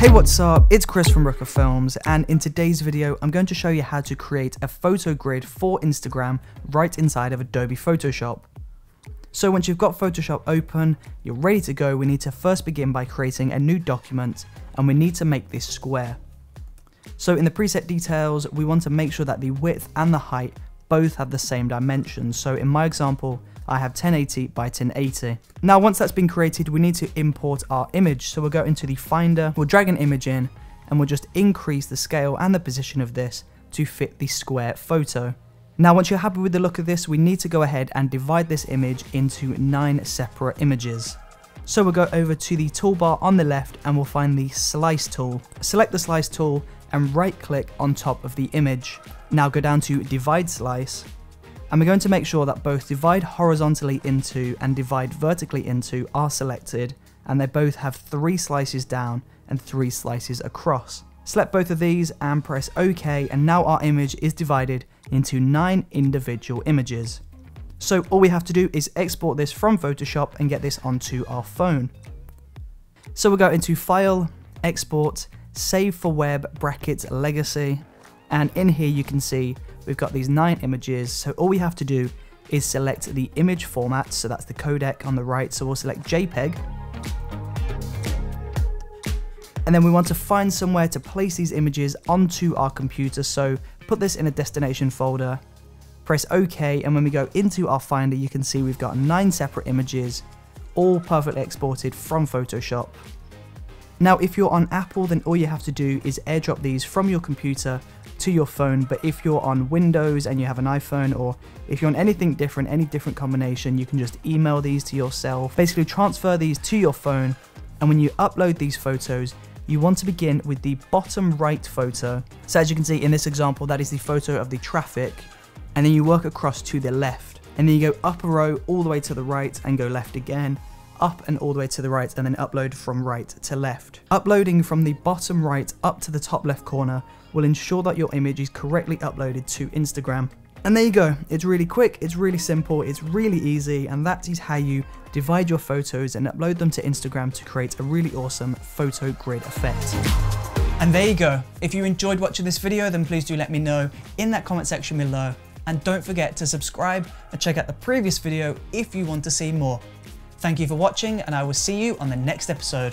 Hey, what's up? It's Chris from Brooker Films, and in today's video, I'm going to show you how to create a photo grid for Instagram right inside of Adobe Photoshop. So once you've got Photoshop open, you're ready to go, we need to first begin by creating a new document, and we need to make this square. So in the preset details, we want to make sure that the width and the height both have the same dimensions. So in my example, I have 1080 by 1080. Now, once that's been created, we need to import our image. So we'll go into the Finder, we'll drag an image in, and we'll just increase the scale and the position of this to fit the square photo. Now, once you're happy with the look of this, we need to go ahead and divide this image into 9 separate images. So we'll go over to the toolbar on the left and we'll find the slice tool. Select the slice tool and right click on top of the image. Now go down to divide slice, and we're going to make sure that both divide horizontally into and divide vertically into are selected, and they both have 3 slices down and 3 slices across. Select both of these and press OK, and now our image is divided into 9 individual images. So all we have to do is export this from Photoshop and get this onto our phone. So we'll go into File, Export, Save for Web, brackets, Legacy, and in here you can see we've got these 9 images. So all we have to do is select the image format, so that's the codec on the right, so we'll select JPEG. And then we want to find somewhere to place these images onto our computer, so put this in a destination folder, press OK, and when we go into our Finder you can see we've got 9 separate images, all perfectly exported from Photoshop. Now if you're on Apple, then all you have to do is airdrop these from your computer to your phone, but if you're on Windows and you have an iPhone, or if you're on anything different, any different combination, you can just email these to yourself. Basically transfer these to your phone, and when you upload these photos, you want to begin with the bottom right photo. So as you can see in this example, that is the photo of the traffic, and then you work across to the left, and then you go up a row all the way to the right and go left again, up and all the way to the right, and then upload from right to left. Uploading from the bottom right up to the top left corner will ensure that your image is correctly uploaded to Instagram. And there you go, it's really quick, it's really simple, it's really easy, and that is how you divide your photos and upload them to Instagram to create a really awesome photo grid effect. And there you go. If you enjoyed watching this video, then please do let me know in that comment section below. And don't forget to subscribe and check out the previous video if you want to see more. Thank you for watching, and I will see you on the next episode.